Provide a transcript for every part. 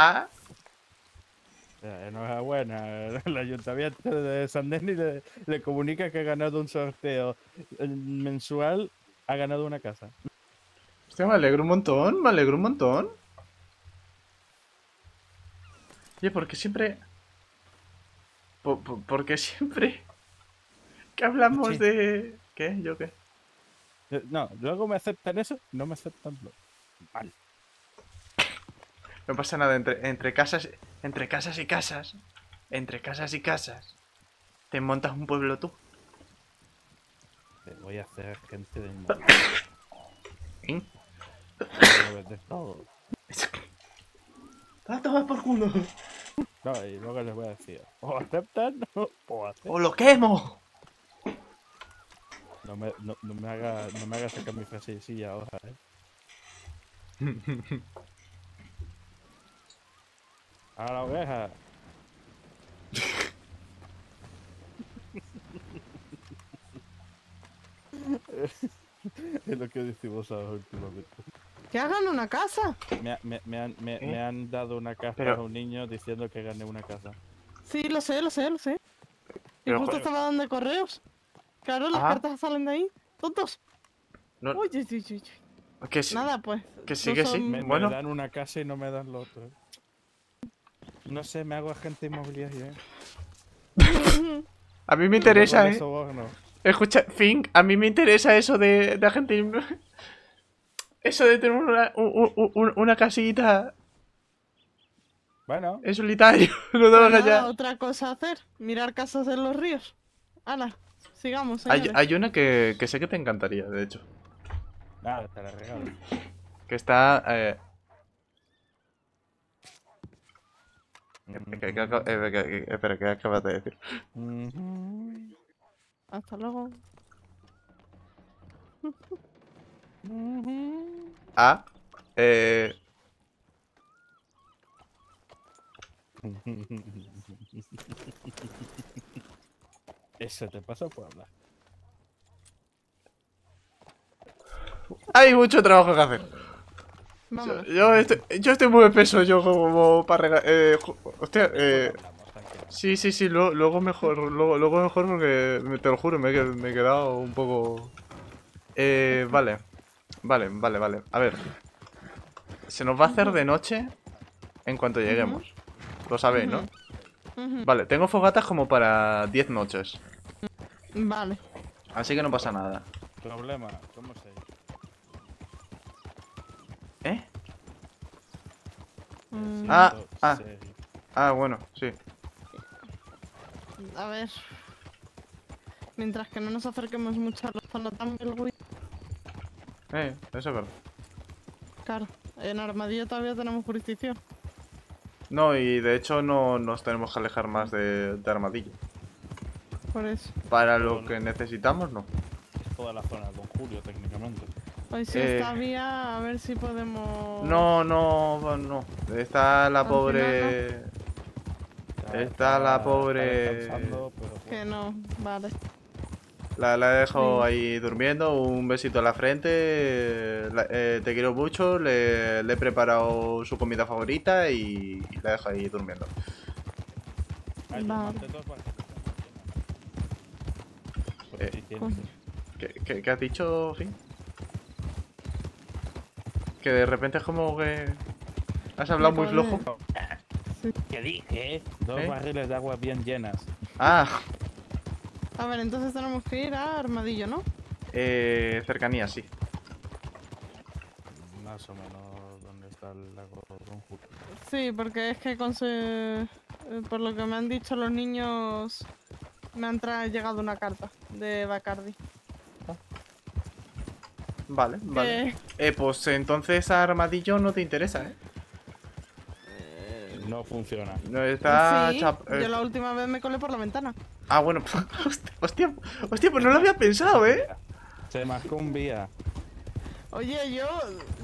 ¿Ah? Enhorabuena, el ayuntamiento de San Denis le comunica que ha ganado un sorteo mensual, ha ganado una casa. Hostia, me alegro un montón, me alegro un montón. Oye, ¿por qué siempre? ¿Por qué siempre? ¿Qué hablamos sí. de...? ¿Qué? ¿Yo qué? No, luego me aceptan eso, no me aceptan lo... Vale. No pasa nada, entre casas y casas, te montas un pueblo tú. Te voy a hacer gente de mundo. ¿Eh? ¡Ah, toma por culo! No, y luego les voy a decir, o aceptan o aceptan. ¡O lo quemo! No me hagas sacar mi frasecilla ahora, ¿eh? ¡A la oveja! Es lo que decimos ahora últimamente. ¡Que hagan una casa! Me han dado una casa a un niño diciendo que gané una casa. Sí, lo sé. Pero, y justo estaba dando correos. Claro, las cartas salen de ahí. ¡Tontos! No. Uy. Que sí. Nada, pues. Que sí. Me dan una casa y no me dan lo otro, ¿eh? No sé, me hago agente inmobiliario, ¿eh? A mí me interesa, ¿eh? Escucha, Fink, a mí me interesa eso de agente inmobiliario. Eso de tener una casita. Bueno. Es solitario. No te vas allá. Otra cosa a hacer. Mirar casas en los ríos. Ala, sigamos. Hay una que sé que te encantaría, de hecho. Ah, te la regalo. Que está... espera, ¿qué acabas de decir? Hasta luego. Eso te pasa por hablar. Hay mucho trabajo que hacer. Yo estoy muy espeso, yo como para regalar. Hostia, Sí, luego mejor porque te lo juro, me he quedado un poco. Vale. A ver. Se nos va a hacer de noche en cuanto lleguemos. Lo sabéis, ¿no? Vale, tengo fogatas como para 10 noches. Vale. Así que no pasa nada. Problema, ¿cómo se dice? ¿Eh? Bueno, sí. A ver. Mientras que no nos acerquemos mucho a la zona Tumbleweed. Eso es verdad. Claro, en Armadillo todavía tenemos jurisdicción. No, y de hecho no nos tenemos que alejar más de Armadillo. Por eso. Para lo que necesitamos, no. Es toda la zona con Julio, técnicamente. Pues si está Vía, a ver si podemos... No. Está la pobre... Final, ¿no? Está la pobre... Pero... Que no, vale. La dejo ahí durmiendo, un besito a la frente, te quiero mucho, le he preparado su comida favorita y la dejo ahí durmiendo. Vale. ¿Qué has dicho, Finn? Que de repente es como que... Has hablado muy flojo. Sí. ¿Qué dije? Dos barriles de agua bien llenas. A ver, entonces tenemos que ir a Armadillo, ¿no? Cercanía, sí. Más o menos donde está el lago Ronjur. Sí, porque es que por lo que me han dicho los niños... Me han llegado una carta de Bacardi. Vale. Pues entonces Armadillo no te interesa, ¿eh? No funciona. No está... Sí, yo la última vez me colé por la ventana. Bueno. Hostia, pues no lo había pensado, ¿eh? Se marcó un Vía. Oye,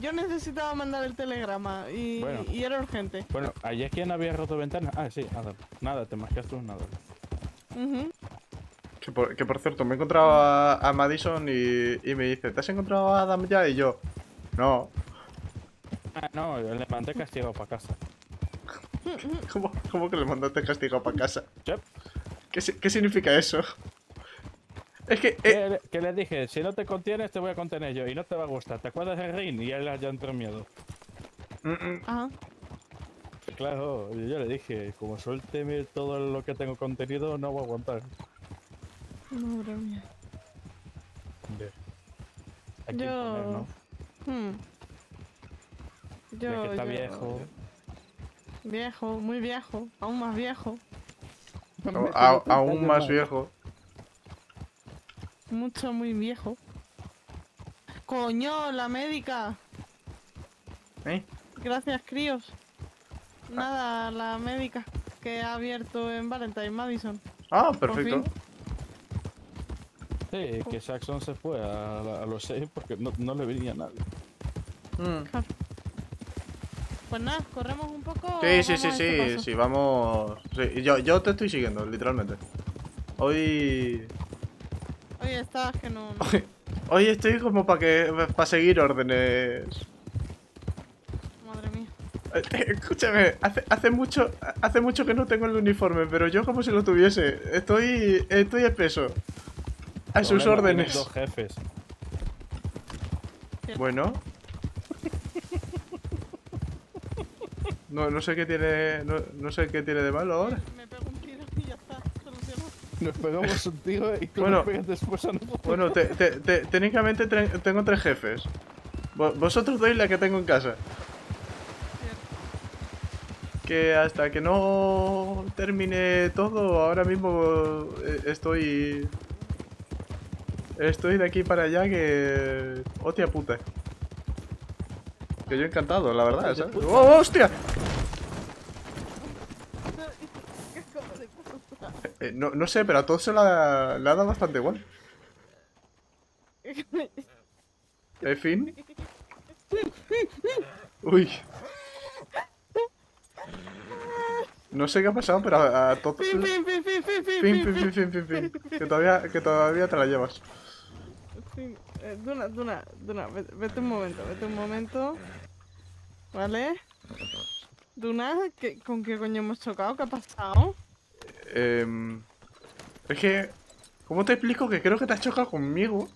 yo necesitaba mandar el telegrama y era urgente. Bueno, ¿ayer quién había roto ventanas? Sí, nada, te marcaste un nada. Que por cierto, me he encontrado a Madison y me dice, ¿te has encontrado a Adam ya? Y yo, no. No, le mandé castigo para casa. ¿Cómo que le mandaste castigado para casa? Yep. ¿Qué significa eso? Es que... que les dije, si no te contienes, te voy a contener yo y no te va a gustar. ¿Te acuerdas del Rin? Y él ya entró en miedo. Ajá. Claro, yo le dije, como suélteme todo lo que tengo contenido, no voy a aguantar. Madre mía. Bien. Hay que imponer, ¿no? Ya que está viejo. Viejo, muy viejo, aún más viejo. No, aún más viejo. Mucho, muy viejo. ¡Coño, la médica! ¿Eh? Gracias, críos. Nada, la médica que ha abierto en Valentine, Madison. Ah, perfecto. Sí, que Saxon se fue a los 6 porque no le venía nadie. Claro. Pues nada, corremos un poco. Sí, vamos. Sí, yo te estoy siguiendo, literalmente. Hoy estás que no. Hoy estoy como para seguir órdenes. Madre mía. Escúchame, hace mucho que no tengo el uniforme, pero yo como si lo tuviese. Estoy espeso. A sus órdenes. Dos jefes. Bueno. No sé qué tiene. No sé qué tiene de malo ahora. Me pego un tiro y ya está. Nos pegamos un tiro y tú nos pegas después a nosotros. Bueno, técnicamente tengo 3 jefes. Vosotros dois la que tengo en casa. Que hasta que no termine todo, ahora mismo estoy. Estoy de aquí para allá que... ¡Hostia puta! Que yo encantado, la verdad, ¿sabes? ¡Oh, hostia! No sé, pero a todos se le ha dado bastante igual. Finn. Uy. No sé qué ha pasado, pero a todos... Finn. Que todavía te la llevas. Duna, vete un momento, ¿Vale? Duna, ¿con qué coño hemos chocado? ¿Qué ha pasado? Es que... ¿Cómo te explico que creo que te has chocado conmigo?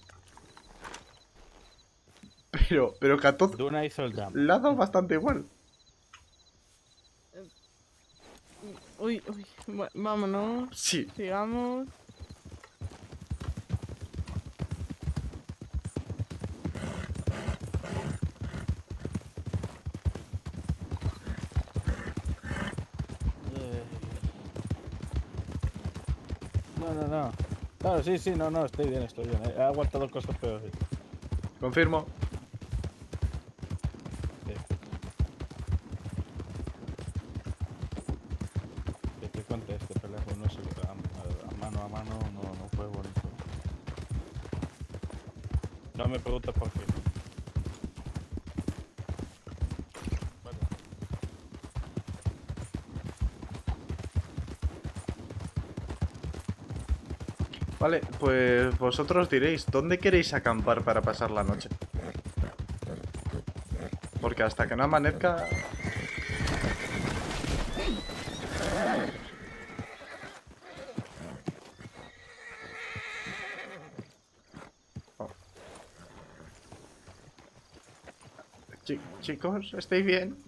Pero que a todos... Duna hizo el jump. Le ha dado bastante igual. Uy. Bueno, vámonos. Sí. Sigamos. No. Claro, sí, no, estoy bien. He aguantado cosas peores. Confirmo. Sí. Que te cuente este pelejo, no sé, a mano no fue bonito. No me preguntes por qué. Vale, pues vosotros diréis, ¿dónde queréis acampar para pasar la noche? Porque hasta que no amanezca... Oh. Chicos, ¿estáis bien?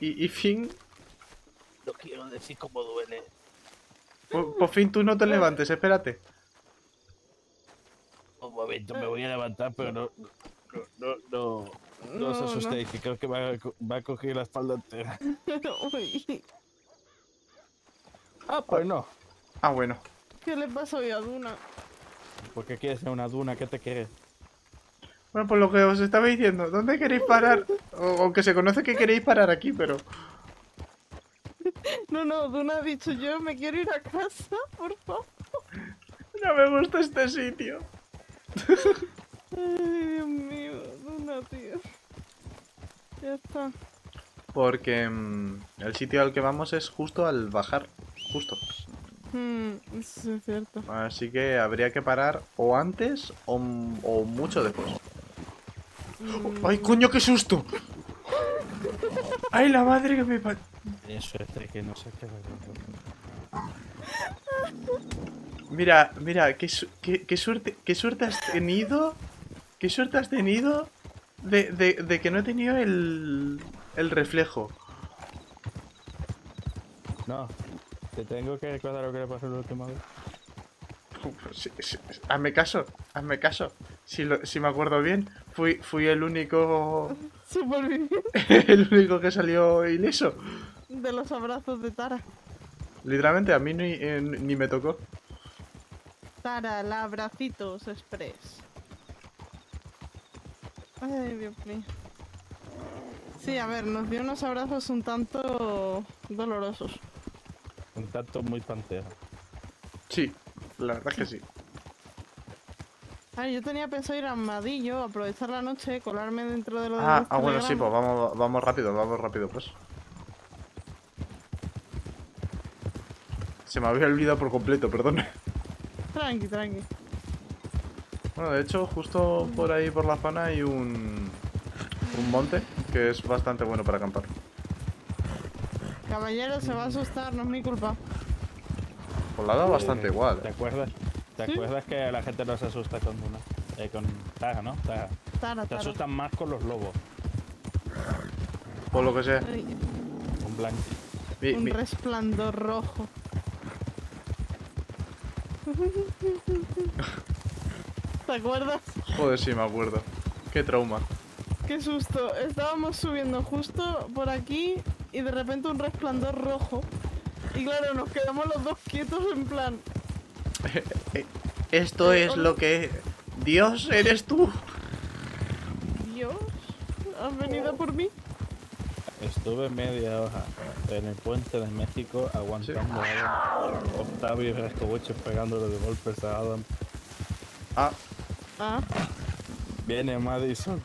¿Y Finn? Quiero decir cómo duele. Por fin tú no te levantes, espérate. Un momento, me voy a levantar, pero no os asustéis, que creo que va a coger la espalda entera. Ah, pues no. Ah, bueno. ¿Qué le pasa hoy a Duna? ¿Por qué quieres ser una Duna? ¿Qué te quieres? Bueno, por lo que os estaba diciendo, ¿dónde queréis parar? Aunque se conoce que queréis parar aquí, pero... No, Duna ha dicho yo, me quiero ir a casa, por favor. No me gusta este sitio. Ay, Dios mío, Duna, tío. Ya está. Porque el sitio al que vamos es justo al bajar, justo. Eso es cierto. Así que habría que parar o antes o mucho después. ¡Ay, coño, qué susto! ¡Ay, la madre que me... Tienes suerte que no se queda. Mira, mira, qué suerte has tenido. Qué suerte has tenido de que no he tenido el reflejo. No, te tengo que recordar lo que le pasó la última vez. Hazme caso, hazme caso. Si me acuerdo bien, fui el único... Superviviente. El único que salió ileso. De los abrazos de Tara. Literalmente, a mí ni me tocó. Tara, la abracitos express. Ay, Dios mío. Sí, a ver, nos dio unos abrazos un tanto dolorosos. Un tanto muy pantera. Sí, la verdad es que sí. A ver, yo tenía pensado ir a Armadillo, aprovechar la noche, colarme dentro de lo de los telegramos. Bueno, sí, pues vamos rápido, pues. Se me había olvidado por completo, perdón. Tranqui, tranqui. Bueno, de hecho, justo por ahí, por la zona, hay un monte que es bastante bueno para acampar. Caballero, se va a asustar, no es mi culpa. Pues la ha dado bastante igual. ¿Eh? ¿Te acuerdas que la gente no se asusta con una... con Tara, ¿no? Tara. Te asustan más con los lobos. Por lo que sea. Un blanco. Un resplandor rojo. ¿Te acuerdas? Joder, sí, me acuerdo. Qué trauma. Qué susto. Estábamos subiendo justo por aquí y de repente un resplandor rojo. Y claro, nos quedamos los dos quietos en plan... Esto es lo que... Dios, eres tú. Dios, ¿has venido por mí? Estuve media hora en el puente de México aguantando a Octavio y Rascobuches pegándole de golpes a Adam. Viene Madison.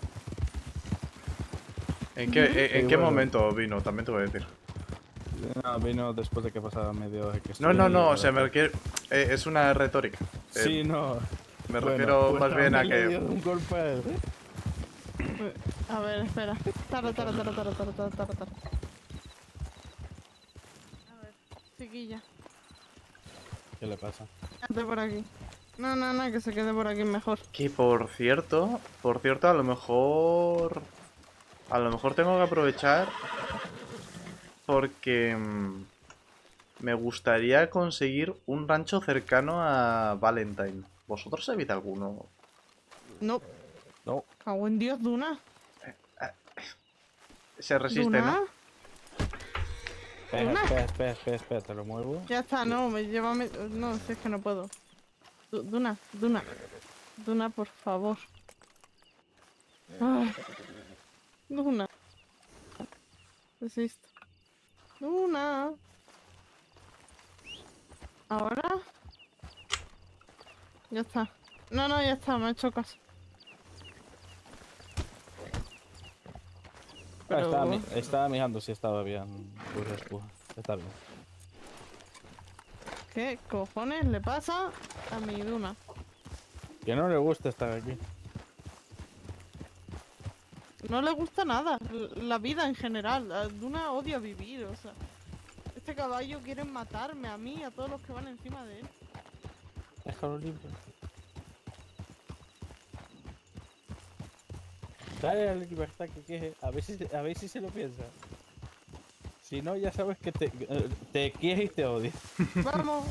¿En qué momento vino? También te voy a decir. No, vino después de que pasaba media hora. No, o sea, me refiero... es una retórica. Sí, no. Me refiero más bien a que... Un golpe. A ver, espera. Tara. A ver, chiquilla. ¿Qué le pasa? Quédate por aquí. No, que se quede por aquí mejor. Que por cierto, a lo mejor tengo que aprovechar porque me gustaría conseguir un rancho cercano a Valentine. ¿Vosotros sabéis alguno? No. Cago en Dios, Duna. Se resisten. ¿Duna? Espera, te lo muevo. Ya está, no, me lleva... No, si es que no puedo. Duna, por favor. Ay. Duna. Resisto. Duna. Ahora. Ya está. No, ya está, me ha hecho caso. Pero... Estaba mirando si estaba bien. Está bien. ¿Qué cojones le pasa a mi Duna? Que no le gusta estar aquí. No le gusta nada. La vida en general. A Duna odia vivir, o sea. Este caballo quiere matarme a mí y a todos los que van encima de él. Déjalo limpio. Dale la libertad que quieres, a ver si se lo piensa. Si no, ya sabes que te quiere y te odia. ¡Vamos!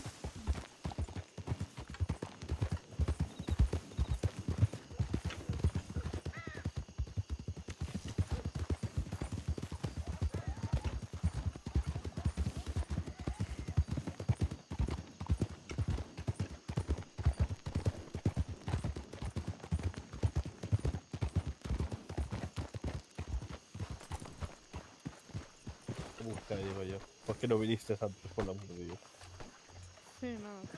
¿Por qué no viniste antes, por la amor de Dios? Sí, no, sí.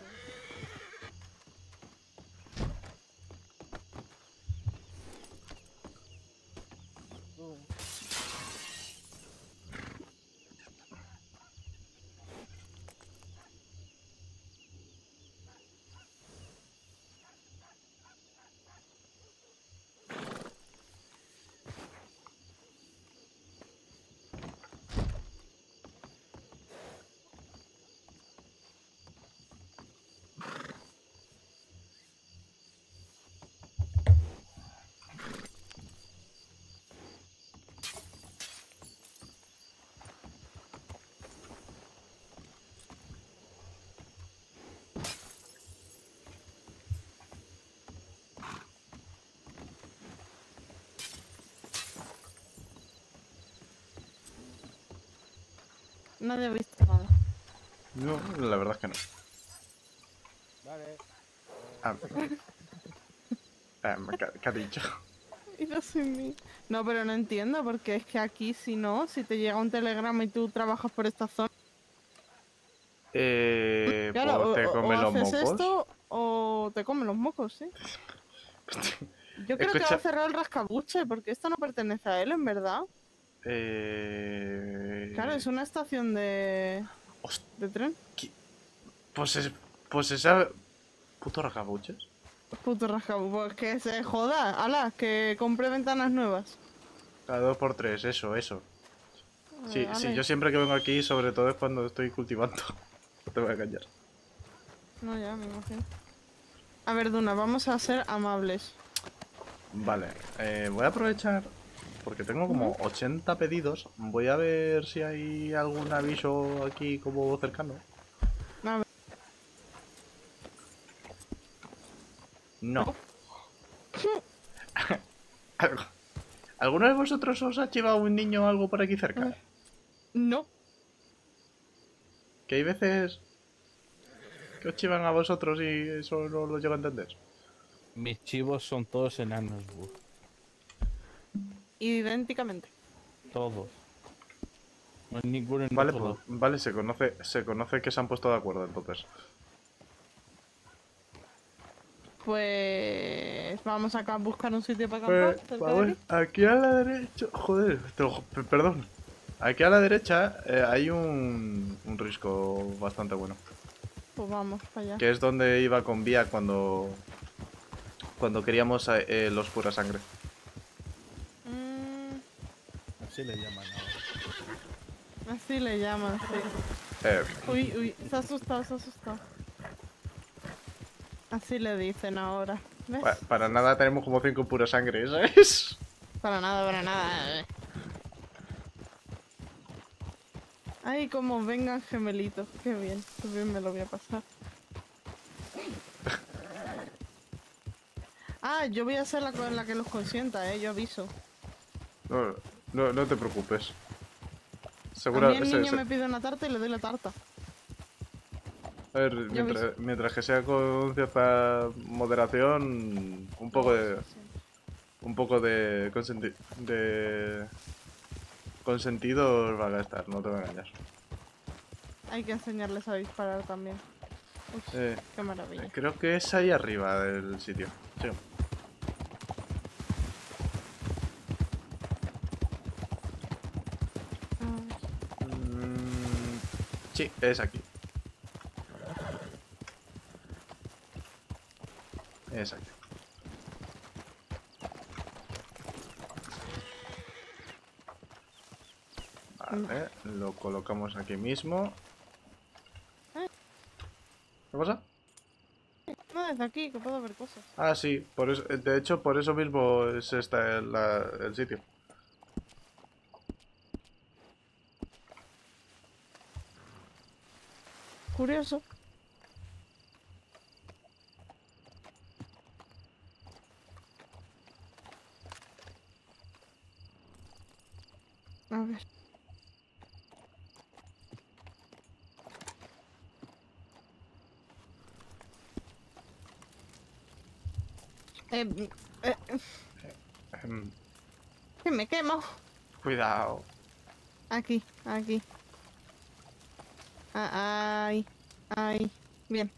No había visto nada. No, la verdad es que no. Vale. ¿Qué ha dicho? Y no soy mí. No, pero no entiendo, porque es que aquí, si te llega un telegrama y tú trabajas por esta zona... Claro, te comen los mocos. Esto, o te comen los mocos, sí. Yo creo que va a cerrar el rascabuche, porque esto no pertenece a él, en verdad. Claro, es una estación de tren. ¿Qué? Pues esa... ¿Puto rascabuches? Puto rascabuches, pues que se joda. Ala, que compré ventanas nuevas. Cada 2x3, eso. Sí, vale. Sí, yo siempre que vengo aquí, sobre todo es cuando estoy cultivando. No te voy a engañar. No, ya, me imagino. A ver, Duna, vamos a ser amables. Vale, voy a aprovechar, porque tengo como 80 pedidos. Voy a ver si hay algún aviso aquí como cercano. A ver. No. ¿Alguno de vosotros os ha llevado un niño o algo por aquí cerca? No. Que hay veces que os chivan a vosotros y eso no lo llego a entender. Mis chivos son todos enanos, idénticamente. Todos. No hay ninguno en otro. Vale, se conoce que se han puesto de acuerdo entonces. Pues vamos a buscar un sitio para acampar. Pues, aquí a la derecha, joder, perdón. Aquí a la derecha hay un risco bastante bueno. Pues vamos para allá. Que es donde iba con Vía cuando queríamos los pura sangre. Así le llaman ahora. Así le llaman, sí. Uy, se ha asustado. Así le dicen ahora. ¿Ves? Para nada tenemos como 5 pura sangre, ¿sabes? Para nada. Ay, como vengan gemelitos. Qué bien me lo voy a pasar. Ah, yo voy a ser la que los consienta, yo aviso. No te preocupes. Seguramente. A mí el niño me pide una tarta y le doy la tarta. A ver, mientras que sea con cierta moderación, un poco de consentido os va a gastar, no te voy a engañar. Hay que enseñarles a disparar también. Uy, qué maravilla. Creo que es ahí arriba del sitio. Sí. Sí, es aquí. Exacto. Vale, lo colocamos aquí mismo. ¿Qué pasa? No, desde aquí, que puedo ver cosas. Ah, sí, por eso, de hecho por eso mismo es este el sitio. Curioso. A ver. Que me quemo. Cuidado. Aquí. Ay. Bien.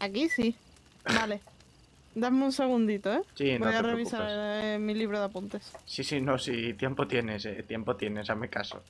Aquí sí. Vale. Dame un segundito, ¿eh? Sí, voy a revisar mi libro de apuntes. Sí, tiempo tienes, hazme caso.